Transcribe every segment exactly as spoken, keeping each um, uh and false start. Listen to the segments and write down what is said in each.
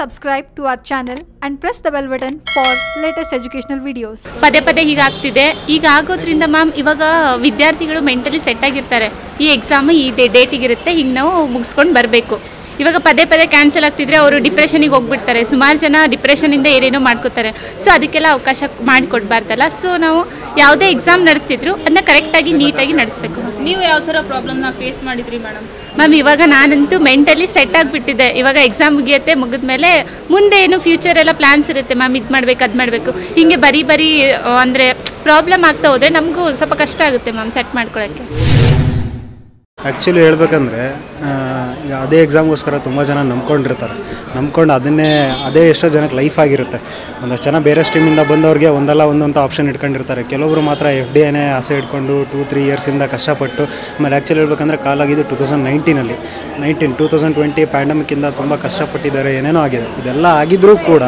subscribe to our channel and press the bell button for latest educational videos. ಪದೇ ಪದೇ ಹೀಗೆ ಆಗ್ತಿದೆ. ಈಗ ಆಗೋದ್ರಿಂದ ಮ್ಯಾಮ್ ಇವಾಗ ವಿದ್ಯಾರ್ಥಿಗಳು ಮೆಂಟಲಿ ಸೆಟ್ ಆಗಿರ್ತಾರೆ. ಈ ಎಕ್ಸಾಮ್ ಈ ಡೇಟಿಗೆ ಇರುತ್ತೆ, ಹೀಗೆ ನಾವು ಮುಗಿಸ್ಕೊಂಡು ಬರಬೇಕು. ಇವಾಗ ಪದೇ ಪದೇ ಕ್ಯಾನ್ಸಲ್ ಆಗ್ತಿದ್ರೆ ಅವರು ಡಿಪ್ರೆಷನಿಗೆ ಹೋಗ್ಬಿಡ್ತಾರೆ. ಸುಮಾರು ಜನ ಡಿಪ್ರೆಷನಿಂದ ಏನೇನೋ ಮಾಡ್ಕೋತಾರೆ. ಸೊ ಅದಕ್ಕೆಲ್ಲ ಅವಕಾಶ ಮಾಡಿಕೊಡ್ಬಾರ್ದಲ್ಲ. ಸೊ ನಾವು ಯಾವುದೇ ಎಕ್ಸಾಮ್ ನಡೆಸ್ತಿದ್ರು ಅದನ್ನ ಕರೆಕ್ಟಾಗಿ ನೀಟಾಗಿ ನಡೆಸಬೇಕು. ನೀವು ಯಾವ ಥರ ಪ್ರಾಬ್ಲಮ್ನ ಫೇಸ್ ಮಾಡಿದ್ರಿ ಮೇಡಮ್? ಮ್ಯಾಮ್ ಇವಾಗ ನಾನಂತೂ ಮೆಂಟಲಿ ಸೆಟ್ ಆಗಿಬಿಟ್ಟಿದೆ. ಇವಾಗ ಎಕ್ಸಾಮ್ ಮುಗಿಯುತ್ತೆ, ಮುಗಿದ್ಮೇಲೆ ಮುಂದೆ ಏನು ಫ್ಯೂಚರ್ ಎಲ್ಲ ಪ್ಲ್ಯಾನ್ಸ್ ಇರುತ್ತೆ ಮ್ಯಾಮ್. ಇದು ಮಾಡಬೇಕು ಅದು ಮಾಡಬೇಕು ಹೀಗೆ ಬರೀ ಬರೀ ಅಂದರೆ ಪ್ರಾಬ್ಲಮ್ ಆಗ್ತಾ ಹೋದರೆ ನಮಗೂ ಸ್ವಲ್ಪ ಕಷ್ಟ ಆಗುತ್ತೆ ಮ್ಯಾಮ್ ಸೆಟ್ ಮಾಡ್ಕೊಳ್ಳೋಕ್ಕೆ. ಆ್ಯಕ್ಚುಲಿ ಹೇಳಬೇಕಂದ್ರೆ ಈಗ ಅದೇ ಎಕ್ಸಾಮ್ಗೋಸ್ಕರ ತುಂಬ ಜನ ನಂಬ್ಕೊಂಡಿರ್ತಾರೆ. ನಂಬ್ಕೊಂಡು ಅದನ್ನೇ ಅದೇ ಎಷ್ಟೋ ಜನಕ್ಕೆ ಲೈಫ್ ಆಗಿರುತ್ತೆ. ಒಂದಷ್ಟು ಜನ ಬೇರೆ ಸ್ಟ್ರೀಮಿಂದ ಬಂದವ್ರಿಗೆ ಒಂದಲ್ಲ ಒಂದೊಂದು ಆಪ್ಷನ್ ಇಟ್ಕೊಂಡಿರ್ತಾರೆ. ಕೆಲವರು ಮಾತ್ರ ಎಫ್ ಡಿ ಎನೇ ಆಸೆ ಇಟ್ಕೊಂಡು ಟೂ ತ್ರೀ ಇಯರ್ಸಿಂದ ಕಷ್ಟಪಟ್ಟು ಆಮೇಲೆ ಆ್ಯಕ್ಚುಲಿ ಹೇಳ್ಬೇಕಂದ್ರೆ ಕಾಲಾಗಿದ್ದು ಟೂ ತೌಸಂಡ್ ನೈನ್ಟೀನಲ್ಲಿ ನೈನ್ಟೀನ್ ಟೂ ತೌಸಂಡ್ ಟ್ವೆಂಟಿ ಪ್ಯಾಂಡಮಿಕ್ಕಿಂದ ತುಂಬ ಕಷ್ಟಪಟ್ಟಿದ್ದಾರೆ, ಏನೇನೋ ಆಗಿದೆ. ಇದೆಲ್ಲ ಆಗಿದ್ರೂ ಕೂಡ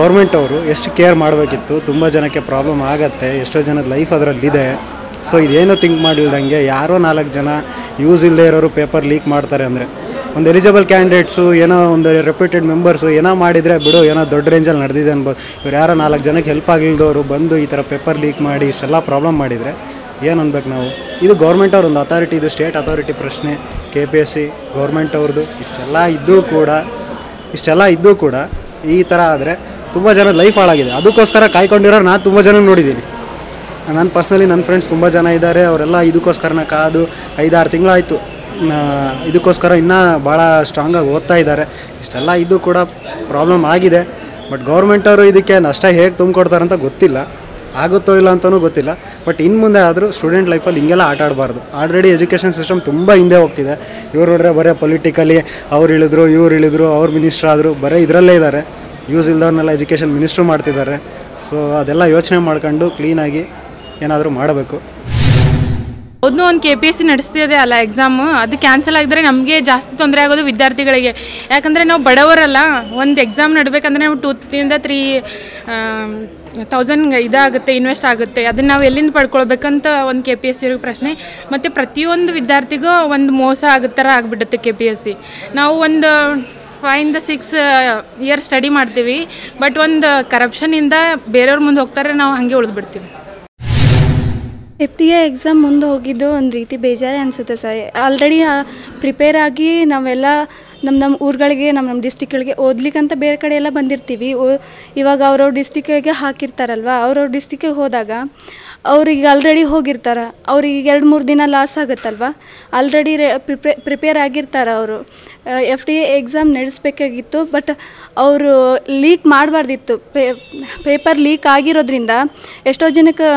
ಗೌರ್ಮೆಂಟ್ ಅವರು ಎಷ್ಟು ಕೇರ್ ಮಾಡಬೇಕಿತ್ತು. ತುಂಬ ಜನಕ್ಕೆ ಪ್ರಾಬ್ಲಮ್ ಆಗುತ್ತೆ, ಎಷ್ಟೋ ಜನದ ಲೈಫ್ ಅದರಲ್ಲಿದೆ. ಸೊ ಇದೇನೋ ಥಿಂಕ್ ಮಾಡಿಲ್ದಂಗೆ ಯಾರೋ ನಾಲ್ಕು ಜನ ಯೂಸ್ ಇಲ್ಲದೆ ಇರೋರು ಪೇಪರ್ ಲೀಕ್ ಮಾಡ್ತಾರೆ. ಅಂದರೆ ಒಂದು ಎಲಿಜಿಬಲ್ ಕ್ಯಾಂಡಿಡೇಟ್ಸು ಏನೋ ಒಂದು ರೆಪ್ಯೂಟೆಡ್ ಮೆಂಬರ್ಸು ಏನೋ ಮಾಡಿದರೆ ಬಿಡು, ಏನೋ ದೊಡ್ಡ ರೇಂಜಲ್ಲಿ ನಡೆದಿದೆ ಅನ್ಬೋದು. ಇವ್ರು ಯಾರೋ ನಾಲ್ಕು ಜನಕ್ಕೆ ಹೆಲ್ಪ್ ಆಗಿಲ್ದವರು ಬಂದು ಈ ಥರ ಪೇಪರ್ ಲೀಕ್ ಮಾಡಿ ಇಷ್ಟೆಲ್ಲ ಪ್ರಾಬ್ಲಮ್ ಮಾಡಿದರೆ ಏನು ಅನ್ಬೇಕು ನಾವು? ಇದು ಗೌರ್ಮೆಂಟ್ ಅವ್ರದ್ದು ಅಥಾರಿಟಿ, ಇದು ಸ್ಟೇಟ್ ಅಥಾರಿಟಿ ಪ್ರಶ್ನೆ. K P S C government ಅವ್ರದ್ದು. ಇಷ್ಟೆಲ್ಲ ಇದ್ದರೂ ಕೂಡ ಇಷ್ಟೆಲ್ಲ ಇದ್ದರೂ ಕೂಡ ಈ ಥರ ಆದರೆ ತುಂಬ ಜನ ಲೈಫ್ ಹಾಳಾಗಿದೆ. ಅದಕ್ಕೋಸ್ಕರ ಕಾಯ್ಕೊಂಡಿರೋ ನಾನು ತುಂಬ ಜನ ನೋಡಿದ್ದೀನಿ. ನಾನು ಪರ್ಸ್ನಲಿ ನನ್ನ ಫ್ರೆಂಡ್ಸ್ ತುಂಬ ಜನ ಇದ್ದಾರೆ. ಅವರೆಲ್ಲ ಇದಕ್ಕೋಸ್ಕರನ ಕಾದು ಐದಾರು ತಿಂಗಳಾಯಿತು ಇದಕ್ಕೋಸ್ಕರ ಇನ್ನೂ ಭಾಳ ಸ್ಟ್ರಾಂಗಾಗಿ ಓದ್ತಾ ಇದ್ದಾರೆ. ಇಷ್ಟೆಲ್ಲ ಇದು ಕೂಡ ಪ್ರಾಬ್ಲಮ್ ಆಗಿದೆ. ಬಟ್ ಗೌರ್ಮೆಂಟವರು ಇದಕ್ಕೆ ನಷ್ಟ ಹೇಗೆ ತುಂಬಿಕೊಡ್ತಾರಂತ ಗೊತ್ತಿಲ್ಲ, ಆಗುತ್ತೋ ಇಲ್ಲ ಅಂತಲೂ ಗೊತ್ತಿಲ್ಲ. ಬಟ್ ಇನ್ನು ಮುಂದೆ ಆದರೂ ಸ್ಟೂಡೆಂಟ್ ಲೈಫಲ್ಲಿ ಹಿಂಗೆಲ್ಲ ಆಟ ಆಡಬಾರ್ದು. ಆಲ್ರೆಡಿ ಎಜುಕೇಷನ್ ಸಿಸ್ಟಮ್ ತುಂಬ ಹಿಂದೆ ಹೋಗ್ತಿದೆ. ಇವ್ರು ನೋಡ್ರೆ ಬರೀ ಪೊಲಿಟಿಕಲಿ ಅವ್ರು ಇಳಿದ್ರು ಇವ್ರು ಇಳಿದ್ರು ಅವ್ರು ಮಿನಿಸ್ಟ್ರ್ ಆದರು, ಬರೀ ಇದರಲ್ಲೇ ಇದ್ದಾರೆ. ಯೂಸ್ ಇಲ್ದವ್ರನ್ನೆಲ್ಲ ಎಜುಕೇಷನ್ ಮಿನಿಸ್ಟ್ರು ಮಾಡ್ತಿದ್ದಾರೆ. ಸೊ ಅದೆಲ್ಲ ಯೋಚನೆ ಮಾಡ್ಕೊಂಡು ಕ್ಲೀನಾಗಿ ಏನಾದರೂ ಮಾಡಬೇಕು. ಹೌದು, ಒಂದು ಕೆ ಪಿ ಎಸ್ ಸಿ ನಡೆಸ್ತಿದೆ ಅಲ್ಲ ಎಕ್ಸಾಮು, ಅದು ಕ್ಯಾನ್ಸಲ್ ಆಗಿದ್ರೆ ನಮಗೆ ಜಾಸ್ತಿ ತೊಂದರೆ ಆಗೋದು ವಿದ್ಯಾರ್ಥಿಗಳಿಗೆ. ಯಾಕಂದರೆ ನಾವು ಬಡವರಲ್ಲ. ಒಂದು ಎಕ್ಸಾಮ್ ನಡಬೇಕಂದ್ರೆ ನಾವು ಟೂ ತ್ರೀಯಿಂದ ತ್ರೀ ತೌಸಂಡ್ ಇದಾಗುತ್ತೆ, ಇನ್ವೆಸ್ಟ್ ಆಗುತ್ತೆ. ಅದನ್ನು ನಾವು ಎಲ್ಲಿಂದ ಪಡ್ಕೊಳ್ಬೇಕಂತ ಒಂದು ಕೆ ಪಿ ಎಸ್ ಸಿ ಪ್ರಶ್ನೆ. ಮತ್ತು ಪ್ರತಿಯೊಂದು ವಿದ್ಯಾರ್ಥಿಗೂ ಒಂದು ಮೋಸ ಆಗೋ ಥರ ಆಗಿಬಿಡುತ್ತೆ ಕೆ ಪಿ ಎಸ್ ಸಿ. ನಾವು ಒಂದು ಫೈವಿಂದ ಸಿಕ್ಸ್ ಇಯರ್ ಸ್ಟಡಿ ಮಾಡ್ತೀವಿ, ಬಟ್ ಒಂದು ಕರಪ್ಷನಿಂದ ಬೇರೆಯವ್ರ ಮುಂದೆ ಹೋಗ್ತಾರೆ, ನಾವು ಹಾಗೆ ಉಳಿದ್ಬಿಡ್ತೀವಿ. ಎಫ್ ಡಿ ಎ ಎಕ್ಸಾಮ್ ಮುಂದೆ ಹೋಗಿದ್ದು ಒಂದು ರೀತಿ ಬೇಜಾರೇ ಅನಿಸುತ್ತೆ ಸರ್. ಆಲ್ರೆಡಿ ಪ್ರಿಪೇರ್ ಆಗಿ ನಾವೆಲ್ಲ ನಮ್ಮ ನಮ್ಮ ಊರುಗಳಿಗೆ ನಮ್ಮ ನಮ್ಮ ಡಿಸ್ಟಿಕ್ಗಳಿಗೆ ಓದ್ಲಿಕ್ಕಂತ ಬೇರೆ ಕಡೆ ಎಲ್ಲ ಬಂದಿರ್ತೀವಿ. ಓ ಇವಾಗ ಅವ್ರವ್ರ ಡಿಸ್ಟಿಕ್ಕಿಗೆ ಹಾಕಿರ್ತಾರಲ್ವ, ಅವ್ರವ್ರ ಡಿಸ್ಟಿಕ್ಕಿಗೆ ಹೋದಾಗ ಅವ್ರಿಗೆ ಆಲ್ರೆಡಿ ಹೋಗಿರ್ತಾರೆ, ಅವ್ರಿಗೆ ಎರಡು ಮೂರು ದಿನ ಲಾಸ್ ಆಗುತ್ತಲ್ವ. ಆಲ್ರೆಡಿ ರೇ ಪ್ರಿಪೇ ಪ್ರಿಪೇರ್ ಆಗಿರ್ತಾರೆ ಅವರು. ಎಫ್ ಡಿ ಎ ಎಕ್ಸಾಮ್ ನಡೆಸಬೇಕಾಗಿತ್ತು, ಬಟ್ ಅವರು ಲೀಕ್ ಮಾಡಬಾರ್ದಿತ್ತು. ಪೇ ಪೇಪರ್ ಲೀಕ್ ಆಗಿರೋದ್ರಿಂದ ಎಷ್ಟೋ ಜನಕ್ಕೆ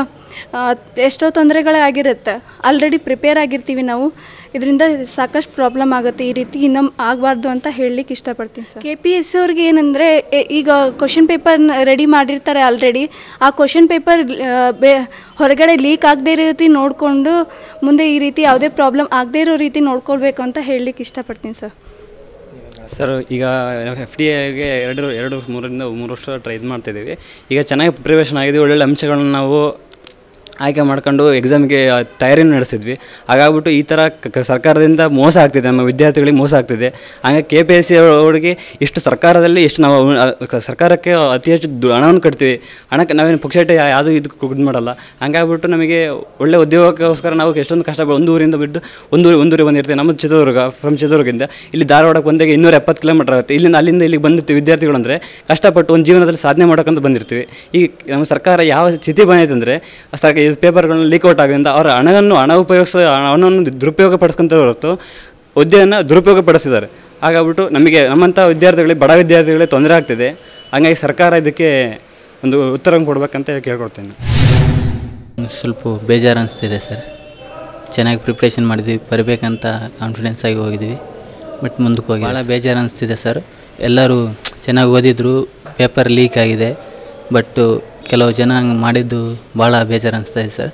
ಎಷ್ಟೋ ತೊಂದರೆಗಳಾಗಿರುತ್ತೆ. ಆಲ್ರೆಡಿ ಪ್ರಿಪೇರ್ ಆಗಿರ್ತೀವಿ ನಾವು, ಇದರಿಂದ ಸಾಕಷ್ಟು ಪ್ರಾಬ್ಲಮ್ ಆಗುತ್ತೆ. ಈ ರೀತಿ ಇನ್ನೂ ಆಗಬಾರ್ದು ಅಂತ ಹೇಳಲಿಕ್ಕೆ ಇಷ್ಟಪಡ್ತೀನಿ sir. K P S C ಅವ್ರಿಗೆ ಏನಂದರೆ ಈಗ ಕ್ವಶನ್ ಪೇಪರ್ನ ರೆಡಿ ಮಾಡಿರ್ತಾರೆ ಆಲ್ರೆಡಿ. ಆ ಕ್ವಶನ್ ಪೇಪರ್ ಬೇ ಹೊರಗಡೆ ಲೀಕ್ ಆಗದೆ ಇರೋ ರೀತಿ ನೋಡಿಕೊಂಡು ಮುಂದೆ ಈ ರೀತಿ ಯಾವುದೇ ಪ್ರಾಬ್ಲಮ್ ಆಗದೆ ಇರೋ ರೀತಿ ನೋಡ್ಕೊಳ್ಬೇಕು ಅಂತ ಹೇಳಲಿಕ್ಕೆ ಇಷ್ಟಪಡ್ತೀನಿ ಸರ್. ಸರ್ ಈಗ ಎಫ್ ಡಿ ಎಗೆ ಎರಡು ಎರಡು ಮೂರರಿಂದ ಮೂರು ವರ್ಷ ಟ್ರೈ ಇದು ಮಾಡ್ತಾಯಿದ್ದೀವಿ. ಈಗ ಚೆನ್ನಾಗಿ ಪ್ರಿಪ್ರೇಷನ್ ಆಗಿದೆ, ಒಳ್ಳೊಳ್ಳೆ ಅಂಶಗಳನ್ನ ನಾವು ಆಯ್ಕೆ ಮಾಡ್ಕೊಂಡು ಎಕ್ಸಾಮ್ಗೆ ತಯಾರಿಯನ್ನು ನಡೆಸಿದ್ವಿ. ಹಾಗಾಗ್ಬಿಟ್ಟು ಈ ಥರ ಸರ್ಕಾರದಿಂದ ಮೋಸ ಆಗ್ತಿದೆ, ನಮ್ಮ ವಿದ್ಯಾರ್ಥಿಗಳಿಗೆ ಮೋಸ ಆಗ್ತಿದೆ. ಹಾಗೆ ಕೆ ಪಿ ಎಸ್ ಸಿ ಅವರಿಗೆ ಇಷ್ಟು ಸರ್ಕಾರದಲ್ಲಿ ಇಷ್ಟು ನಾವು ಸರ್ಕಾರಕ್ಕೆ ಅತಿ ಹೆಚ್ಚು ಹಣವನ್ನು ಕಟ್ತೀವಿ. ಹಣಕ್ಕೆ ನಾವೇನು ಪುಕ್ಷೇಟ ಯಾವುದೂ ಇದು ಇದು ಮಾಡಲ್ಲ. ಹಾಗಾಗ್ಬಿಟ್ಟು ನಮಗೆ ಒಳ್ಳೆ ಉದ್ಯೋಗಕ್ಕೋಸ್ಕರ ನಾವು ಎಷ್ಟೊಂದು ಕಷ್ಟ. ಒಂದು ಊರಿಂದ ಬಿಟ್ಟು ಒಂದು ಒಂದೂರಿಗೆ ಬಂದಿರ್ತೀವಿ. ನಮ್ಮ ಚಿತ್ರದುರ್ಗ ಫ್ರಮ್ ಚಿತ್ರದುರ್ಗದಿಂದ ಇಲ್ಲಿ ಧಾರವಾಡಕ್ಕೆ ಬಂದಾಗ ಇನ್ನೂರ ಎಪ್ಪತ್ತು ಕಿಲೋಮೀಟರ್ ಆಗುತ್ತೆ. ಇಲ್ಲಿಂದ ಅಲ್ಲಿಂದ ಇಲ್ಲಿಗೆ ಬಂದಿರ್ತೀವಿ ವಿದ್ಯಾರ್ಥಿಗಳು. ಅಂದರೆ ಕಷ್ಟಪಟ್ಟು ಒಂದು ಜೀವನದಲ್ಲಿ ಸಾಧನೆ ಮಾಡೋಕ್ಕಂತ ಬಂದಿರ್ತೀವಿ. ಈಗ ನಮ್ಮ ಸರ್ಕಾರ ಯಾವ ಸ್ಥಿತಿ ಬಂದೈತಂದರೆ ಸರ್ಕಾರ ಪೇಪರ್ಗಳನ್ನ ಲೀಕ್ಔಟ್ ಆಗೋದ್ರಿಂದ ಅವರ ಹಣವನ್ನು ಹಣ ಉಪಯೋಗಿಸೋ ಹಣವನ್ನು ದುರುಪಯೋಗ ಪಡಿಸ್ಕೊಂತ ಹೊರತು ಹುದ್ದೆಯನ್ನು ದುರುಪಯೋಗ ಪಡಿಸಿದ್ದಾರೆ. ಹಾಗಾಗ್ಬಿಟ್ಟು ನಮಗೆ ನಮ್ಮಂಥ ವಿದ್ಯಾರ್ಥಿಗಳಿಗೆ ಬಡ ವಿದ್ಯಾರ್ಥಿಗಳಿಗೆ ತೊಂದರೆ ಆಗ್ತಿದೆ. ಹಾಗಾಗಿ ಸರ್ಕಾರ ಇದಕ್ಕೆ ಒಂದು ಉತ್ತರ ಕೊಡಬೇಕಂತ ಕೇಳ್ಕೊಡ್ತೇನೆ. ಸ್ವಲ್ಪ ಬೇಜಾರು ಅನಿಸ್ತಿದೆ ಸರ್. ಚೆನ್ನಾಗಿ ಪ್ರಿಪ್ರೇಷನ್ ಮಾಡಿದ್ವಿ, ಬರಬೇಕಂತ ಕಾನ್ಫಿಡೆನ್ಸ್ ಆಗಿ ಹೋಗಿದ್ವಿ, ಬಟ್ ಮುಂದಕ್ಕೆ ಹೋಗಿ ಭಾಳ ಬೇಜಾರು ಅನಿಸ್ತಿದೆ ಸರ್. ಎಲ್ಲರೂ ಚೆನ್ನಾಗಿ ಓದಿದ್ರು, ಪೇಪರ್ ಲೀಕ್ ಆಗಿದೆ. ಬಟ್ಟು ಕೆಲವು ಜನ ಹಂಗೆ ಮಾಡಿದ್ದು ಭಾಳ ಬೇಜಾರು ಅನಿಸ್ತಾಯಿದೆ sir.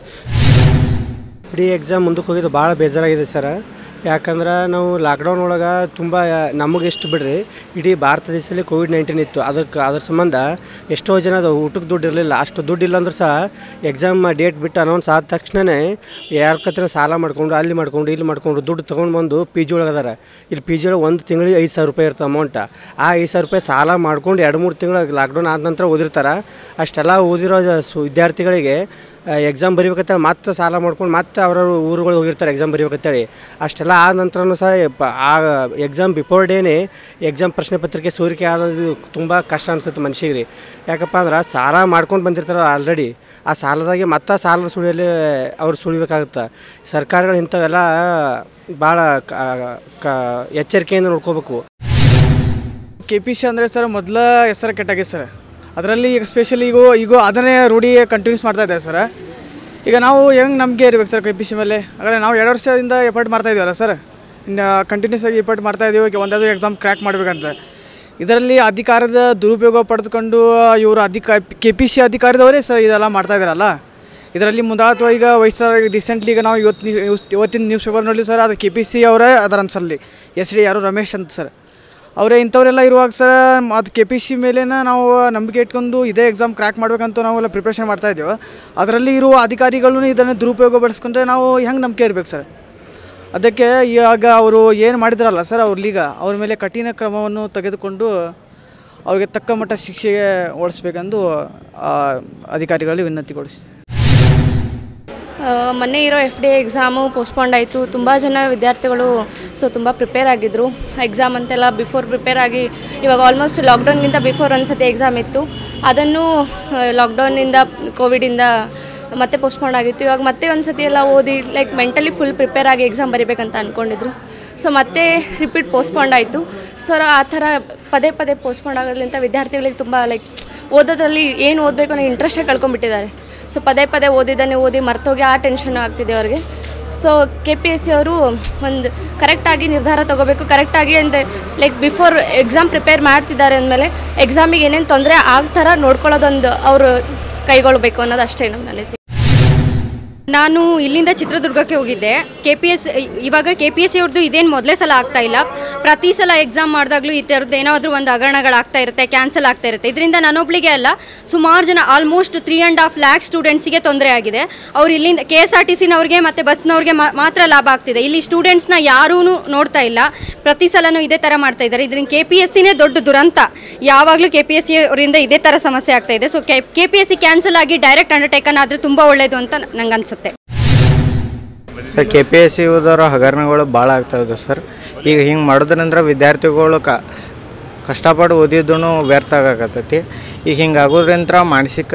F D A exam ಮುಂದಕ್ಕೆ ಹೋಗಿದ್ದು ಭಾಳ ಬೇಜಾರಾಗಿದೆ ಸರ್. ಯಾಕಂದ್ರೆ ನಾವು ಲಾಕ್ಡೌನ್ ಒಳಗೆ ತುಂಬ ನಮಗೆ ಎಷ್ಟು ಬಿಡ್ರಿ ಇಡೀ ಭಾರತ ದೇಶದಲ್ಲಿ ಕೋವಿಡ್ ನೈನ್ಟೀನ್ ಇತ್ತು. ಅದಕ್ಕೆ ಅದ್ರ ಸಂಬಂಧ ಎಷ್ಟೋ ಜನದ ಊಟಕ್ಕೆ ದುಡ್ಡು ಇರಲಿಲ್ಲ. ಅಷ್ಟು ದುಡ್ಡು ಇಲ್ಲಾಂದ್ರೆ ಸಹ ಎಕ್ಸಾಮ್ ಡೇಟ್ ಬಿಟ್ಟು ಅನೌನ್ಸ್ ಆದ ತಕ್ಷಣವೇ ಯಾರ ಕತ್ರ ಸಾಲ ಮಾಡ್ಕೊಂಡು ಅಲ್ಲಿ ಮಾಡ್ಕೊಂಡು ಇಲ್ಲಿ ಮಾಡ್ಕೊಂಡು ದುಡ್ಡು ತೊಗೊಂಡು ಬಂದು ಪಿ ಜಿ ಒಳಗದಾರ. ಇಲ್ಲಿ ಪಿ ಜಿ ಒಳಗೆ ಒಂದು ತಿಂಗಳಿಗೆ ಐದು ಸಾವಿರ ರೂಪಾಯಿ ಇರುತ್ತೆ ಅಮೌಂಟ. ಆ ಐದು ಸಾವಿರ ರೂಪಾಯಿ ಸಾಲ ಮಾಡ್ಕೊಂಡು ಎರಡು ಮೂರು ತಿಂಗಳು ಲಾಕ್ಡೌನ್ ಆದ ನಂತರ ಓದಿರ್ತಾರೆ. ಅಷ್ಟೆಲ್ಲ ಓದಿರೋ ವಿದ್ಯಾರ್ಥಿಗಳಿಗೆ ಎಕ್ಸಾಮ್ ಬರೀಬೇಕಂತೇಳಿ ಮತ್ತೆ ಸಾಲ ಮಾಡ್ಕೊಂಡು ಮತ್ತೆ ಅವ್ರವ್ರ ಊರುಗಳಿಗೆ ಹೋಗಿರ್ತಾರೆ ಎಕ್ಸಾಮ್ ಬರೀಬೇಕಂತೇಳಿ. ಅಷ್ಟೆಲ್ಲ ಆದ ನಂತರನೂ ಸಹ ಆ ಎಕ್ಸಾಮ್ ಬಿಫೋರ್ ಡೇನೇ ಎಕ್ಸಾಮ್ ಪ್ರಶ್ನೆ ಪತ್ರಿಕೆ ಸೋರಿಕೆ ಆಗೋದು ತುಂಬ ಕಷ್ಟ ಅನಿಸುತ್ತೆ ಮನುಷ್ಯಗೆ ರೀ. ಯಾಕಪ್ಪ ಅಂದ್ರೆ ಸಾಲ ಮಾಡ್ಕೊಂಡು ಬಂದಿರ್ತಾರೆ ಆಲ್ರೆಡಿ. ಆ ಸಾಲದಾಗೆ ಮತ್ತೆ ಸಾಲದ ಸುಳಿಯಲ್ಲಿ ಅವ್ರು ಸುಳಿಬೇಕಾಗುತ್ತೆ. ಸರ್ಕಾರಗಳು ಇಂಥವೆಲ್ಲ ಭಾಳ ಕ ಎಚ್ಚರಿಕೆಯಿಂದ ನೋಡ್ಕೋಬೇಕು. ಕೆ ಪಿ ಸಿ ಅಂದರೆ ಸರ್ ಮೊದಲ ಹೆಸರು ಕೆಟ್ಟಾಗಿದೆ ಸರ್. ಅದರಲ್ಲಿ ಈಗ ಸ್ಪೆಷಲಿ ಈಗ ಈಗ ಅದನ್ನೇ ರೂಢಿ ಕಂಟಿನ್ಯೂಸ್ ಮಾಡ್ತಾ ಇದ್ದಾರೆ ಸರ್. ಈಗ ನಾವು ಹೆಂಗೆ ನಂಬಿಕೆ ಇರಬೇಕು ಸರ್ ಕೆ ಪಿ ಸಿ ಮೇಲೆ? ಹಾಗಾದರೆ ನಾವು ಎರಡು ವರ್ಷದಿಂದ ಎಫರ್ಟ್ ಮಾಡ್ತಾಯಿದ್ದೀವಲ್ಲ ಸರ್, ಇನ್ನು ಕಂಟಿನ್ಯೂಸ್ ಆಗಿ ಎಫರ್ಟ್ ಮಾಡ್ತಾಯಿದ್ದೀವಿ. ಈಗ ಒಂದಾದರೂ ಎಕ್ಸಾಮ್ ಕ್ರ್ಯಾಕ್ ಮಾಡಬೇಕಂತ ಇದರಲ್ಲಿ ಅಧಿಕಾರದ ದುರುಪಯೋಗ ಪಡೆದುಕೊಂಡು ಇವರು ಅಧಿಕ ಕೆ ಪಿ ಸಿ ಅಧಿಕಾರದವರೇ ಸರ್ ಇದೆಲ್ಲ ಮಾಡ್ತಾಯಿದ್ದಾರಲ್ಲ. ಇದರಲ್ಲಿ ಮುಂದಾತ್ವ ಈಗ ವಯಸ್ಸಾಗಿ ರೀಸೆಂಟ್ಲಿ ಈಗ ನಾವು ಇವತ್ತು ಇವತ್ತಿನ ನ್ಯೂಸ್ ಪೇಪರ್ ನೋಡಲಿ ಸರ್, ಅದು ಕೆ ಪಿ ಸಿ ಅವರೇ ಅದರ ಅನ್ಸಲ್ಲಿ ಎಸ್ ಡಿ ಯಾರು ರಮೇಶ್ ಅಂತ ಸರ್ ಅವರೇ ಇಂಥವರೆಲ್ಲ ಇರುವಾಗ ಸರ್ ಅದು ಕೆ ಪಿ ಸಿ ಮೇಲೇ ನಾವು ನಂಬಿಕೆ ಇಟ್ಕೊಂಡು ಇದೇ ಎಕ್ಸಾಮ್ ಕ್ರ್ಯಾಕ್ ಮಾಡಬೇಕಂತ ನಾವೆಲ್ಲ ಪ್ರಿಪ್ರೇಷನ್ ಮಾಡ್ತಾಯಿದ್ದೇವೆ. ಅದರಲ್ಲಿ ಇರುವ ಅಧಿಕಾರಿಗಳೂ ಇದನ್ನು ದುರುಪಯೋಗ ಪಡಿಸ್ಕೊಂಡ್ರೆ ನಾವು ಹೆಂಗೆ ನಂಬಿಕೆ ಇರಬೇಕು ಸರ್? ಅದಕ್ಕೆ ಇವಾಗ ಅವರು ಏನು ಮಾಡಿದ್ರಲ್ಲ ಸರ್ ಅವ್ರ ಲೀಗ ಅವ್ರ ಮೇಲೆ ಕಠಿಣ ಕ್ರಮವನ್ನು ತೆಗೆದುಕೊಂಡು ಅವ್ರಿಗೆ ತಕ್ಕ ಮಟ್ಟ ಶಿಕ್ಷೆಗೆ ಓಡಿಸ್ಬೇಕೆಂದು ಅಧಿಕಾರಿಗಳಲ್ಲಿ ವಿನಂತಿಗೊಳಿಸಿದೆ. ಮೊನ್ನೆ ಇರೋ F D A exam postponed ಆಯಿತು. ತುಂಬ ಜನ ವಿದ್ಯಾರ್ಥಿಗಳು ಸೊ ತುಂಬ ಪ್ರಿಪೇರ್ ಆಗಿದ್ದರು ಎಕ್ಸಾಮ್ ಅಂತೆಲ್ಲ ಬಿಫೋರ್ ಪ್ರಿಪೇರ್ ಆಗಿ. ಇವಾಗ ಆಲ್ಮೋಸ್ಟ್ ಲಾಕ್ಡೌನ್ಗಿಂತ ಬಿಫೋರ್ ಒಂದು ಸತಿ ಎಕ್ಸಾಮ್ ಇತ್ತು, ಅದನ್ನು ಲಾಕ್ಡೌನ್ನಿಂದ ಕೋವಿಡಿಂದ ಮತ್ತೆ ಪೋಸ್ಟ್ಪೋಂಡ್ ಆಗಿತ್ತು. ಇವಾಗ ಮತ್ತೆ ಒಂದು ಸತಿ ಎಲ್ಲ ಓದಿ ಲೈಕ್ ಮೆಂಟಲಿ ಫುಲ್ ಪ್ರಿಪೇರ್ ಆಗಿ ಎಕ್ಸಾಮ್ ಬರೀಬೇಕಂತ ಅಂದ್ಕೊಂಡಿದ್ರು. ಸೊ ಮತ್ತೆ ರಿಪೀಟ್ ಪೋಸ್ಟ್ಪೋಂಡ್ ಆಯಿತು. ಸೊ ಆ ಥರ ಪದೇ ಪದೇ ಪೋಸ್ಟ್ಪೋಂಡ್ ಆಗೋದ್ರಿಂದ ವಿದ್ಯಾರ್ಥಿಗಳಿಗೆ ತುಂಬ ಲೈಕ್ ಓದೋದ್ರಲ್ಲಿ ಏನು ಓದಬೇಕು ಅನ್ನೋ ಇಂಟ್ರೆಸ್ಟೇ ಕಳ್ಕೊಂಡ್ಬಿಟ್ಟಿದ್ದಾರೆ. ಸೊ ಪದೇ ಪದೇ ಓದಿದ್ದಾನೆ ಓದಿ ಮರ್ತೋಗಿ ಆ ಟೆನ್ಷನ್ ಆಗ್ತಿದೆ ಅವ್ರಿಗೆ. So K P S C ಅವರು ಒಂದು ಕರೆಕ್ಟಾಗಿ ನಿರ್ಧಾರ ತೊಗೋಬೇಕು. ಕರೆಕ್ಟಾಗಿ ಅಂದರೆ ಲೈಕ್ ಬಿಫೋರ್ ಎಕ್ಸಾಮ್ ಪ್ರಿಪೇರ್ ಮಾಡ್ತಿದ್ದಾರೆ ಅಂದಮೇಲೆ ಎಕ್ಸಾಮಿಗೆ ಏನೇನು ತೊಂದರೆ ಆಗ ಥರ ನೋಡ್ಕೊಳ್ಳೋದೊಂದು ಅವರು ಕೈಗೊಳ್ಳಬೇಕು ಅನ್ನೋದು ಅಷ್ಟೇ ನಮ್ಮ ಅನಿಸಿಕೆ. ನಾನು ಇಲ್ಲಿಂದ ಚಿತ್ರದುರ್ಗಕ್ಕೆ ಹೋಗಿದ್ದೆ. ಕೆ ಪಿ ಎಸ್ ಇವಾಗ ಕೆ ಪಿ ಎಸ್ ಸಿ ಅವ್ರದ್ದು ಇದೇನು ಮೊದಲೇ ಸಲ ಆಗ್ತಾಯಿಲ್ಲ. ಪ್ರತಿ ಸಲ ಎಕ್ಸಾಮ್ ಮಾಡಿದಾಗಲೂ ಈ ಥರದ್ದು ಏನಾದರೂ ಒಂದು ಹಗರಣಗಳಾಗ್ತಾ ಇರುತ್ತೆ, ಕ್ಯಾನ್ಸಲ್ ಆಗ್ತಾ ಇರುತ್ತೆ. ಇದರಿಂದ ನಾನೊಬ್ಳಿಗೆ ಅಲ್ಲ ಸುಮಾರು ಜನ almost three and half lakh ಸ್ಟೂಡೆಂಟ್ಸಿಗೆ ತೊಂದರೆ ಆಗಿದೆ. ಅವ್ರು ಇಲ್ಲಿಂದ ಕೆ ಎಸ್ ಆರ್ ಟಿ ಸಿನವ್ರಿಗೆ ಮತ್ತು ಬಸ್ನವ್ರಿಗೆ ಮಾತ್ರ ಲಾಭ ಆಗ್ತಿದೆ. ಇಲ್ಲಿ ಸ್ಟೂಡೆಂಟ್ಸ್ನ ಯಾರೂ ನೋಡ್ತಾ ಇಲ್ಲ. ಪ್ರತಿ ಸಲನೂ ಇದೇ ಥರ ಮಾಡ್ತಾ ಇದ್ದಾರೆ. ಇದರಿಂದ ಕೆ ಪಿ ಎಸ್ ಸಿನೇ ದೊಡ್ಡ ದುರಂತ. ಯಾವಾಗಲೂ ಕೆ ಪಿ ಎಸ್ ಸಿ ಅವರಿಂದ ಇದೇ ಥರ ಸಮಸ್ಯೆ ಆಗ್ತಾ ಇದೆ. So K K P S C cancel ಆಗಿ ಡೈರೆಕ್ಟ್ ಅಂಡರ್ಟೇಕನ್ ಆದರೆ ತುಂಬ ಒಳ್ಳೆಯದು ಅಂತ ನಂಗೆ ಅನಿಸುತ್ತೆ. Sir K P S C ಓದೋರ ಹಗರಣಗಳು ಭಾಳ ಆಗ್ತಾಯಿದೆ ಸರ್. ಈಗ ಹಿಂಗೆ ಮಾಡೋದ್ರಿಂದ ವಿದ್ಯಾರ್ಥಿಗಳು ಕ ಕಷ್ಟಪಟ್ಟು ಓದಿದ್ದೂ ವ್ಯರ್ಥ ಆಗಕತ್ತೈತಿ. ಈಗ ಹಿಂಗೆ ಆಗೋದ್ರಿಂದ ಮಾನಸಿಕ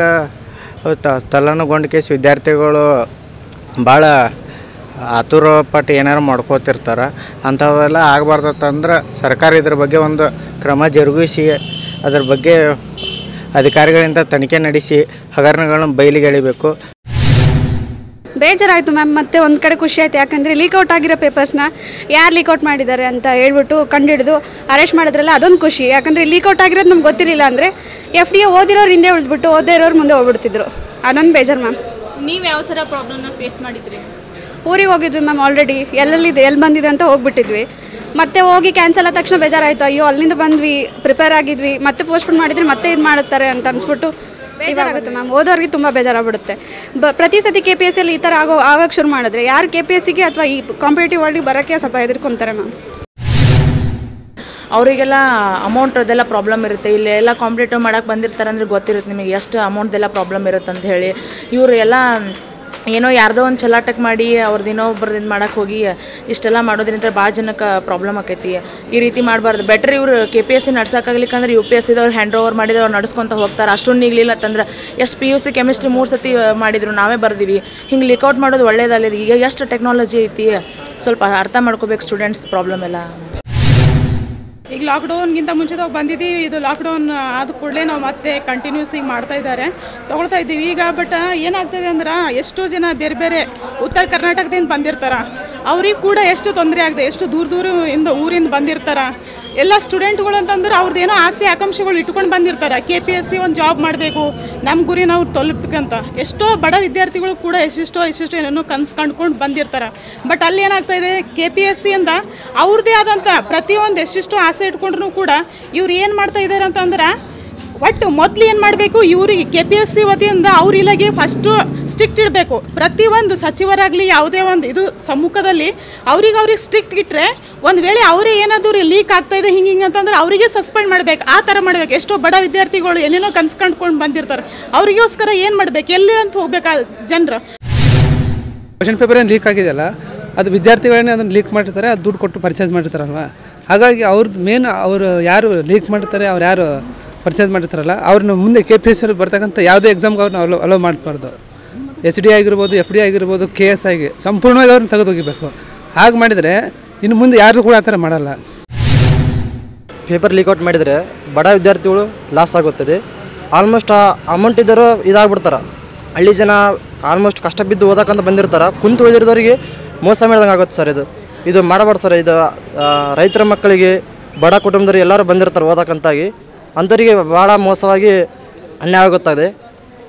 ತಲ್ಲಣಗೊಂಡು ಕೇಸ್ ವಿದ್ಯಾರ್ಥಿಗಳು ಭಾಳ ಆತುರಪಟ್ಟು ಏನಾರು ಮಾಡ್ಕೋತಿರ್ತಾರೆ. ಅಂಥವೆಲ್ಲ ಆಗಬಾರ್ದಂದ್ರೆ ಸರ್ಕಾರ ಇದ್ರ ಬಗ್ಗೆ ಒಂದು ಕ್ರಮ ಜರುಗಿಸಿ ಅದ್ರ ಬಗ್ಗೆ ಅಧಿಕಾರಿಗಳಿಂದ ತನಿಖೆ ನಡೆಸಿ ಹಗರಣಗಳನ್ನು ಬಯಲಿಗೆಳಿಬೇಕು. ಬೇಜಾರಾಯಿತು ಮ್ಯಾಮ್. ಮತ್ತೆ ಒಂದು ಕಡೆ ಖುಷಿ ಆಯಿತು, ಯಾಕಂದರೆ ಲೀಕ್ಔಟ್ ಆಗಿರೋ ಪೇಪರ್ಸ್ನ ಯಾರು ಲೀಕ್ಔಟ್ ಮಾಡಿದ್ದಾರೆ ಅಂತ ಹೇಳ್ಬಿಟ್ಟು ಕಂಡು ಹಿಡಿದು ಅರೆಸ್ಟ್ ಮಾಡಿದ್ರಲ್ಲ, ಅದೊಂದು ಖುಷಿ. ಯಾಕಂದರೆ ಲೀಕ್ಔಟ್ ಆಗಿರೋದು ನಮ್ಗೆ ಗೊತ್ತಿರಲಿಲ್ಲ ಅಂದರೆ ಎಫ್ ಡಿ ಎ ಓದಿರೋರು ಹಿಂದೆ ಉಳಿದ್ಬಿಟ್ಟು ಓದೇ ಇರೋರು ಮುಂದೆ ಹೋಗ್ಬಿಡ್ತಿದ್ರು. ಅದೊಂದು ಬೇಜಾರು ಮ್ಯಾಮ್. ನೀವು ಯಾವ ಥರ ಪ್ರಾಬ್ಲಮ್ನ ಫೇಸ್ ಮಾಡಿದ್ರಿ? ಊರಿಗೆ ಹೋಗಿದ್ವಿ ಮ್ಯಾಮ್. ಆಲ್ರೆಡಿ ಎಲ್ಲೆಲ್ಲಿದೆ ಎಲ್ಲಿ ಬಂದಿದೆ ಅಂತ ಹೋಗಿಬಿಟ್ಟಿದ್ವಿ. ಮತ್ತೆ ಹೋಗಿ ಕ್ಯಾನ್ಸಲ್ ಆದ ತಕ್ಷಣ ಬೇಜಾರಾಯಿತು. ಅಯ್ಯೋ ಅಲ್ಲಿಂದ ಬಂದ್ವಿ, ಪ್ರಿಪೇರ್ ಆಗಿದ್ವಿ, ಮತ್ತೆ ಪೋಸ್ಟ್ಪೋನ್ ಮಾಡಿದರೆ ಮತ್ತೆ ಇದು ಮಾಡುತ್ತಾರೆ ಅಂತ ಅನಿಸ್ಬಿಟ್ಟು ಬೇಜಾರಾಗುತ್ತೆ ಮ್ಯಾಮ್. ಓದೋರಿಗೆ ತುಂಬ ಬೇಜಾರಾಗ್ಬಿಡುತ್ತೆ. ಬ ಪ್ರತಿ ಸತಿ ಕೆ ಪಿ ಎಸ್ ಸಿಲಿ ಈ ಥರ ಆಗೋ ಆಗೋಕ್ಕೆ ಶುರು ಮಾಡಿದ್ರೆ ಯಾರು ಕೆ ಪಿ ಎಸ್ ಸಿಗೆ ಅಥವಾ ಈ ಕಾಂಪಿಟೇಟಿವ್ ವರ್ಲ್ಡಿಗೆ ಬರೋಕ್ಕೆ ಸ್ವಲ್ಪ ಹೆದರ್ಕೊಂತಾರೆ ಮ್ಯಾಮ್. ಅವರಿಗೆಲ್ಲ ಅಮೌಂಟ್ ಅದೆಲ್ಲ ಪ್ರಾಬ್ಲಮ್ ಇರುತ್ತೆ. ಇಲ್ಲಿ ಎಲ್ಲ ಕಾಂಪಿಟೇಟಿವ್ ಮಾಡೋಕ್ಕೆ ಬಂದಿರ್ತಾರೆ ಅಂದರೆ ಗೊತ್ತಿರುತ್ತೆ ನಿಮಗೆ ಎಷ್ಟು ಅಮೌಂಟ್ದೆಲ್ಲ ಪ್ರಾಬ್ಲಮ್ ಇರುತ್ತೆ ಅಂತ ಹೇಳಿ. ಇವರೆಲ್ಲ ಏನೋ ಯಾರ್ದೋ ಒಂದು ಚಲಾಟಕ್ಕೆ ಮಾಡಿ ಅವ್ರದ್ದು ಏನೋ ಒಬ್ರದ್ದು ಇದು ಮಾಡೋಕ್ಕೆ ಹೋಗಿ ಇಷ್ಟೆಲ್ಲ ಮಾಡೋದ್ರಿಂದ ಭಾಳ ಜನಕ್ಕೆ ಪ್ರಾಬ್ಲಮ್ ಆಕೈತಿ. ಈ ರೀತಿ ಮಾಡಬಾರ್ದು. ಬೆಟ್ರ್ ಇವರು ಕೆ ಪಿ ಎಸ್ ಸಿ ನಡ್ಸೋಕ್ಕಾಗ್ಲಿಕ್ಕಂದ್ರೆ ಯು ಪಿ ಎಸ್ ಸಿದವ್ರು ಹ್ಯಾಂಡ್ ಓವರ್ ಮಾಡಿದವ್ರು ನಡ್ಸ್ಕೊತ ಹೋಗ್ತಾರೆ. ಅಷ್ಟೊಂದು ನಿಗಲಿಲ್ಲ ಅಂತಂದ್ರೆ ಎಷ್ಟು ಪಿ ಯು ಸಿ ಕೆಮಿಸ್ಟ್ರಿ ಮೂರು ಸತಿ ಮಾಡಿದ್ರು ನಾವೇ ಬರ್ದೀವಿ. ಹಿಂಗೆ ಲೀಕ್ಔಟ್ ಮಾಡೋದು ಒಳ್ಳೇದಲ್ಲ. ಈಗ ಎಷ್ಟು ಟೆಕ್ನಾಲಜಿ ಐತಿ ಸ್ವಲ್ಪ ಅರ್ಥ ಮಾಡ್ಕೋಬೇಕು ಸ್ಟೂಡೆಂಟ್ಸ್ ಪ್ರಾಬ್ಲಮ್ ಎಲ್ಲ. ಈಗ ಲಾಕ್ಡೌನ್ಗಿಂತ ಮುಂಚೆ ನಾವು ಬಂದಿದ್ದೀವಿ. ಇದು ಲಾಕ್ಡೌನ್ ಆದ ಕೂಡಲೇ ನಾವು ಮತ್ತೆ ಕಂಟಿನ್ಯೂಸ್ ಈಗ ಮಾಡ್ತಾ ಇದ್ದಾರೆ, ತೊಗೊಳ್ತಾ ಇದ್ದೀವಿ ಈಗ. ಬಟ್ ಏನಾಗ್ತದೆ ಅಂದ್ರೆ ಎಷ್ಟೋ ಜನ ಬೇರೆ ಬೇರೆ ಉತ್ತರ ಕರ್ನಾಟಕದಿಂದ ಬಂದಿರ್ತಾರೆ. ಅವ್ರಿಗೆ ಕೂಡ ಎಷ್ಟು ತೊಂದರೆ ಆಗ್ತದೆ. ಎಷ್ಟು ದೂರ ದೂರ ಇಂದ ಊರಿಂದ ಬಂದಿರ್ತಾರೆ. ಎಲ್ಲ ಸ್ಟೂಡೆಂಟ್ಗಳು ಅಂತಂದ್ರೆ ಅವರದು ಏನೋ ಆಸೆ ಆಕಾಂಕ್ಷೆಗಳು ಇಟ್ಟುಕೊಂಡು ಬಂದಿರ್ತಾರೆ ಕೆಪಿಎಸ್ಸಿ ಒಂದು ಜಾಬ್ ಮಾಡಬೇಕು ನಮ್ಮ ಗುರಿ ನಾವು ತಲುಪಬೇಕಂತ ಎಷ್ಟೋ ಬಡ ವಿದ್ಯಾರ್ಥಿಗಳು ಕೂಡ ಎಷ್ಟೆಷ್ಟೋ ಎಷ್ಟೆಷ್ಟೋ ಏನೋ ಕನಸು ಕಂಡುಕೊಂಡು ಬಂದಿರ್ತಾರೆ ಬಟ್ ಅಲ್ಲಿ ಏನಾಗ್ತಾ ಇದೆ ಕೆಪಿಎಸ್ಸಿ ಇಂದ ಅವರದೇ ಆದಂತ ಪ್ರತಿಯೊಂದು ಎಷ್ಟೆಷ್ಟೋ ಆಸೆ ಇಟ್ಕೊಂಡ್ರು ಕೂಡ ಇವರು ಏನು ಮಾಡ್ತಾ ಇದ್ದಾರೆ ಅಂತಂದ್ರೆ ಒಟ್ಟು ಮೊದಲು ಏನು ಮಾಡಬೇಕು ಇವರಿಗೆ ಕೆಪಿಎಸ್ಸಿ ವತಿಯಿಂದ ಅವ್ರ ಇಲಾಖೆ ಫಸ್ಟ್ ಸ್ಟ್ರಿಕ್ಟ್ ಇಡಬೇಕು ಪ್ರತಿಯೊಂದು ಸಚಿವರಾಗಲಿ ಯಾವುದೇ ಒಂದು ಇದು ಸಮ್ಮುಖದಲ್ಲಿ ಅವ್ರಿಗೆ ಅವ್ರಿಗೆ ಸ್ಟ್ರಿಕ್ಟ್ ಇಟ್ಟರೆ ಒಂದು ವೇಳೆ ಅವರೇ ಏನಾದರೂ ಲೀಕ್ ಆಗ್ತಾಯಿದೆ ಹಿಂಗೆ ಹಿಂಗೆ ಅಂತಂದ್ರೆ ಅವರಿಗೆ ಸಸ್ಪೆಂಡ್ ಮಾಡಬೇಕು ಆ ಥರ ಮಾಡಬೇಕು ಎಷ್ಟೋ ಬಡ ವಿದ್ಯಾರ್ಥಿಗಳು ಏನೇನೋ ಕನಸು ಕಂಡುಕೊಂಡು ಬಂದಿರ್ತಾರೆ ಅವರಿಗೋಸ್ಕರ ಏನು ಮಾಡಬೇಕು ಎಲ್ಲಿ ಅಂತ ಹೋಗ್ಬೇಕು ಜನರು ಕ್ವಶನ್ ಪೇಪರ್ ಏನು ಲೀಕ್ ಆಗಿದೆಯಲ್ಲ ಅದು ವಿದ್ಯಾರ್ಥಿಗಳನ್ನೇ ಅದನ್ನು ಲೀಕ್ ಮಾಡಿರ್ತಾರೆ ಅದು ದುಡ್ಡು ಕೊಟ್ಟು ಪರ್ಚೇಸ್ ಮಾಡಿರ್ತಾರಲ್ವ ಹಾಗಾಗಿ ಅವ್ರದ್ದು ಮೇನ್ ಅವರು ಯಾರು ಲೀಕ್ ಮಾಡ್ತಾರೆ ಅವ್ರು ಯಾರು ಪರ್ಚೇಸ್ ಮಾಡಿರ್ತಾರಲ್ಲ ಅವ್ರನ್ನ ಮುಂದೆ ಕೆ ಪಿ ಎಸ್ ಸಿ ಬರ್ತಕ್ಕಂಥ ಯಾವುದೇ ಎಕ್ಸಾಮ್ಗೆ ಅವ್ರನ್ನ ಅಲೋ ಅಲೋ ಮಾಡಬಾರ್ದು ಎಸ್ ಡಿ ಆಗಿರ್ಬೋದು ಎಫ್ ಡಿ ಆಗಿರ್ಬೋದು ಕೆ ಎಸ್ ಆಗಿ ಸಂಪೂರ್ಣವಾಗಿ ಅವ್ರನ್ನ ತೆಗೆದೋಗಿಬೇಕು ಹಾಗೆ ಮಾಡಿದರೆ ಇನ್ನು ಮುಂದೆ ಯಾರು ಕೂಡ ಆ ಥರ ಮಾಡಲ್ಲ ಪೇಪರ್ ಲೀಕ್ಔಟ್ ಮಾಡಿದರೆ ಬಡ ವಿದ್ಯಾರ್ಥಿಗಳು ಲಾಸ್ ಆಗುತ್ತದೆ ಆಲ್ಮೋಸ್ಟ್ ಆ ಅಮೌಂಟ್ ಇದ್ದರೂ ಇದಾಗ್ಬಿಡ್ತಾರೆ ಹಳ್ಳಿ ಜನ ಆಲ್ಮೋಸ್ಟ್ ಕಷ್ಟ ಬಿದ್ದು ಓದಕ್ಕಂತ ಬಂದಿರ್ತಾರೆ ಕುಂತು ಓದಿರೋದವ್ರಿಗೆ ಮೋಸ ಮಾಡಿದಂಗೆ ಆಗುತ್ತೆ ಸರ್ ಇದು ಇದು ಮಾಡಬಾರ್ದು ಸರ್ ಇದು ರೈತರ ಮಕ್ಕಳಿಗೆ ಬಡ ಕುಟುಂಬದವ್ರು ಎಲ್ಲರೂ ಬಂದಿರ್ತಾರೆ ಓದಕ್ಕಂತಾಗಿ ಅಂಥವರಿಗೆ ಭಾಳ ಮೋಸವಾಗಿ ಅನ್ಯಾಯ ಆಗುತ್ತದೆ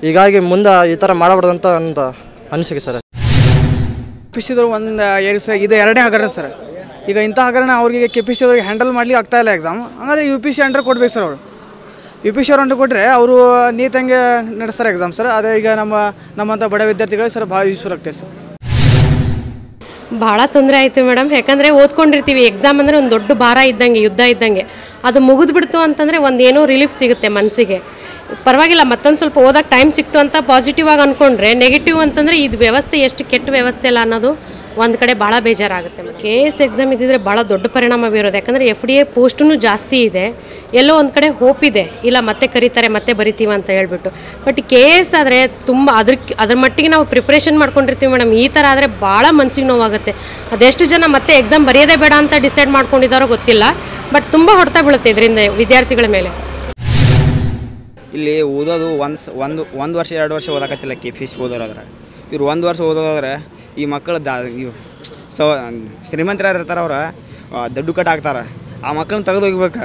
ಹೀಗಾಗಿ ಮುಂದೆ ಈ ಥರ ಮಾಡಬಾರ್ದಂತ ಅಂತ ಅನಿಸಿಕೆ ಸರ್ ಕೆಪಿಸಿದವ್ರು ಒಂದು ಎರಡು ಸರ್ ಇದು ಎರಡನೇ ಹಗರಣ ಸರ್ ಈಗ ಇಂಥ ಹಗರಣ ಅವ್ರಿಗೆ ಕೆಪಿಸಿ ಅವ್ರಿಗೆ ಹ್ಯಾಂಡಲ್ ಮಾಡ್ಲಿಕ್ಕೆ ಆಗ್ತಾಯಿಲ್ಲ ಎಕ್ಸಾಮ್ ಹಾಗಾದರೆ ಯು ಪಿ ಸಿ ಅಂಡರ್ ಕೊಡ್ಬೇಕು ಸರ್ ಅವರು ಯು ಪಿ ಸಿ ಅವ್ರು ಅಂಡರ್ ಕೊಟ್ಟರೆ ಅವರು ನೀತಂಗೆ ನಡೆಸ್ತಾರೆ ಎಕ್ಸಾಮ್ ಸರ್ ಅದೇ ಈಗ ನಮ್ಮ ನಮ್ಮಂಥ ಬಡ ವಿದ್ಯಾರ್ಥಿಗಳಿಗೆ ಸರ್ ಭಾಳ ಯೂಸ್ಫುಲ್ ಆಗ್ತದೆ ಸರ್ ಭಾಳ ತೊಂದರೆ ಆಯಿತು ಮೇಡಮ್ ಯಾಕಂದರೆ ಓದ್ಕೊಂಡಿರ್ತೀವಿ ಎಕ್ಸಾಮ್ ಅಂದರೆ ಒಂದು ದೊಡ್ಡ ಭಾರ ಇದ್ದಂಗೆ ಯುದ್ಧ ಇದ್ದಂಗೆ ಅದು ಮುಗಿದ್ಬಿಡ್ತು ಅಂತಂದರೆ ಒಂದು ಏನೋ ರಿಲೀಫ್ ಸಿಗುತ್ತೆ ಮನಸ್ಸಿಗೆ ಪರವಾಗಿಲ್ಲ ಮತ್ತೊಂದು ಸ್ವಲ್ಪ ಓದಕ್ಕೆ ಟೈಮ್ ಸಿಕ್ತು ಅಂತ ಪಾಸಿಟಿವ್ ಆಗಿ ಅಂದ್ಕೊಂಡ್ರೆ ನೆಗೆಟಿವ್ ಅಂತಂದರೆ ಇದು ವ್ಯವಸ್ಥೆ ಎಷ್ಟು ಕೆಟ್ಟ ವ್ಯವಸ್ಥೆ ಇಲ್ಲ ಅನ್ನೋದು ಒಂದು ಕಡೆ ಭಾಳ ಬೇಜಾರಾಗುತ್ತೆ ಕೆ ಎಸ್ ಎಕ್ಸಾಮ್ ಇದ್ದಿದ್ರೆ ಭಾಳ ದೊಡ್ಡ ಪರಿಣಾಮ ಬೀರೋದು ಯಾಕಂದರೆ ಎಫ್ ಡಿ ಎ ಪೋಸ್ಟೂ ಜಾಸ್ತಿ ಇದೆ ಎಲ್ಲೋ ಒಂದು ಕಡೆ ಹೋಪ್ ಇದೆ ಇಲ್ಲ ಮತ್ತೆ ಕರೀತಾರೆ ಮತ್ತೆ ಬರಿತೀವ ಅಂತ ಹೇಳ್ಬಿಟ್ಟು ಬಟ್ ಕೆ ಎಸ್ ಆದರೆ ತುಂಬ ಅದ್ರ ಅದ್ರ ಮಟ್ಟಿಗೆ ನಾವು ಪ್ರಿಪ್ರೇಷನ್ ಮಾಡ್ಕೊಂಡಿರ್ತೀವಿ ಮೇಡಮ್ ಈ ಥರ ಆದರೆ ಭಾಳ ಮನಸ್ಸಿಗೆ ನೋವಾಗುತ್ತೆ ಅದೆಷ್ಟು ಜನ ಮತ್ತೆ ಎಕ್ಸಾಮ್ ಬರೆಯೋದೇ ಬೇಡ ಅಂತ ಡಿಸೈಡ್ ಮಾಡ್ಕೊಂಡಿದ್ದಾರೋ ಗೊತ್ತಿಲ್ಲ ಬಟ್ ತುಂಬ ಹೊಡೆತ ಬೀಳುತ್ತೆ ಇದರಿಂದ ವಿದ್ಯಾರ್ಥಿಗಳ ಮೇಲೆ ಇಲ್ಲಿ ಓದೋದು ಒಂದು ಒಂದು ಒಂದು ವರ್ಷ ಎರಡು ವರ್ಷ ಓದಕತ್ತಿಲ್ಲ ಕೆ ಪಿ ಎಸ್ ಓದೋರಾದ್ರೆ ಇವ್ರು ಒಂದು ವರ್ಷ ಓದೋದಾದ್ರೆ ಈ ಮಕ್ಕಳು ದಾ ಇವು ಸೊ ಶ್ರೀಮಂತರು ಇರ್ತಾರೆ ಅವ್ರು ದುಡ್ಡು ಕಟ್ ಆಗ್ತಾರೆ ಆ ಮಕ್ಕಳನ್ನ ತೆಗೆದೋಗ್ಬೇಕು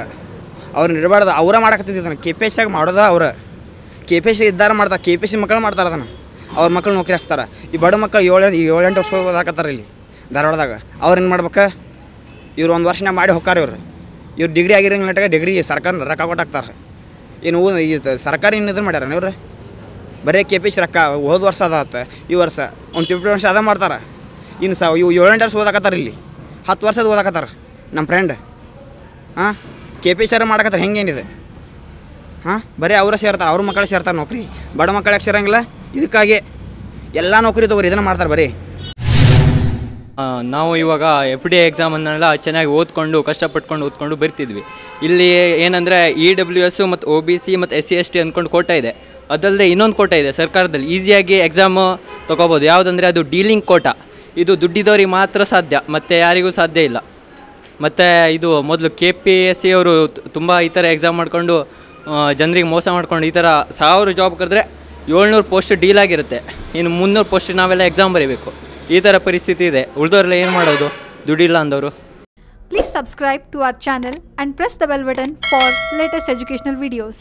ಅವ್ರನ್ನ ಇಡಬಾರ್ದು ಅವರ ಮಾಡಕತ್ತಿದ್ದು ಅದನ್ನು ಕೆ ಪಿ ಎಸ್ ಆಗಿ ಮಾಡೋದು ಅವ್ರು ಕೆ ಪಿ ಎಸ್ ಇದ್ದಾರೆ ಮಾಡ್ತಾರೆ ಕೆ ಪಿ ಎಸ್ ಸಿ ಮಕ್ಕಳು ಮಾಡ್ತಾರೆ ಅದನ್ನು ಅವ್ರ ಮಕ್ಕಳು ನೌಕರಿ ಹಚ್ತಾರೆ ಈ ಬಡ ಮಕ್ಕಳು ಏಳು ಏಳು ಎಂಟು ವರ್ಷ ಓದಾಕತ್ತಾರೆ ಇಲ್ಲಿ ಧಾರವಾಡದಾಗ ಅವ್ರು ಏನು ಮಾಡ್ಬೇಕು ಇವ್ರು ಒಂದು ವರ್ಷ ಮಾಡಿ ಹೋಗ್ತಾರೆ ಇವ್ರು ಇವ್ರು ಡಿಗ್ರಿ ಆಗಿರಂಗಿಲ್ಲ ನಟಕ ಡಿಗ್ರಿ ಸರ್ಕಾರ ರೊಕ್ಕ ಕೊಟ್ಟಾಗ್ತಾರೆ ಏನು ಓದು ಈ ಸರ್ಕಾರ ಏನು ಇದನ್ನು ಮಾಡ್ಯಾರ ಇವ್ರು ಬರೀ ಕೆ ಪಿ ಸಿ ರೊಕ್ಕ ಹೋದ ವರ್ಷ ಅದಾಗುತ್ತೆ ಈ ವರ್ಷ ಒಂದು ಫಿಫ್ಟಿ ವರ್ಷ ಅದ ಮಾಡ್ತಾರೆ ಇನ್ನು ಸಾವು ಇವು ಏಳೆಂಟು ವರ್ಷ ಓದಾಕತ್ತಾರೆ ಇಲ್ಲಿ ಹತ್ತು ವರ್ಷದ ಓದಾಕತ್ತಾರೆ ನಮ್ಮ ಫ್ರೆಂಡ್ ಹಾಂ ಕೆ ಪಿ ಸಿ ಮಾಡಕತ್ತಾರೆ ಹೆಂಗೇನಿದೆ ಹಾಂ ಬರೀ ಅವರೇ ಸೇರ್ತಾರೆ ಅವ್ರ ಮಕ್ಕಳು ಸೇರ್ತಾರೆ ನೌಕರಿ ಬಡ ಮಕ್ಕಳಿಗೆ ಸೇರಂಗಿಲ್ಲ ಇದಕ್ಕಾಗಿ ಎಲ್ಲ ನೌಕರಿ ತೊಗೊರಿ ಇದನ್ನು ಮಾಡ್ತಾರೆ ಬರೀ ನಾವು ಇವಾಗ ಎಫ್ ಡಿ ಎಕ್ಸಾಮನ್ನೆಲ್ಲ ಚೆನ್ನಾಗಿ ಓದ್ಕೊಂಡು ಕಷ್ಟಪಟ್ಕೊಂಡು ಓದ್ಕೊಂಡು ಬರ್ತಿದ್ವಿ ಇಲ್ಲಿ ಏನಂದರೆ ಇ ಡಬ್ಲ್ಯೂ ಎಸ್ಸು ಮತ್ತು ಒ ಬಿ ಸಿ ಮತ್ತು ಎಸ್ ಸಿ ಎಸ್ ಟಿ ಅಂದ್ಕೊಂಡು ಕೋಟ ಇದೆ ಅದಲ್ಲದೆ ಇನ್ನೊಂದು ಕೋಟ ಇದೆ ಸರ್ಕಾರದಲ್ಲಿ ಈಸಿಯಾಗಿ ಎಕ್ಸಾಮು ತೊಗೋಬೋದು ಯಾವುದಂದರೆ ಅದು ಡೀಲಿಂಗ್ ಕೋಟ ಇದು ದುಡ್ಡಿದವ್ರಿಗೆ ಮಾತ್ರ ಸಾಧ್ಯ ಮತ್ತು ಯಾರಿಗೂ ಸಾಧ್ಯ ಇಲ್ಲ ಮತ್ತು ಇದು ಮೊದಲು ಕೆ ಪಿ ಎಸ್ ಸಿ ಅವರು ತುಂಬ ಈ ಥರ ಎಕ್ಸಾಮ್ ಮಾಡಿಕೊಂಡು ಜನರಿಗೆ ಮೋಸ ಮಾಡ್ಕೊಂಡು ಈ ಥರ ಸಾವಿರ ಜಾಬ್ ಕರೆದ್ರೆ ಏಳ್ನೂರು ಪೋಸ್ಟ್ ಡೀಲ್ ಆಗಿರುತ್ತೆ ಇನ್ನು ಮುನ್ನೂರು ಪೋಸ್ಟ್ ನಾವೆಲ್ಲ ಎಕ್ಸಾಮ್ ಬರೀಬೇಕು ಈ ಥರ ಪರಿಸ್ಥಿತಿ ಇದೆ ಉಳಿದವರೆಲ್ಲ ಏನು ಮಾಡೋದು ದುಡ್ಡಿಲ್ಲ ಅಂದವರು please subscribe to our channel and press the bell button for latest educational videos.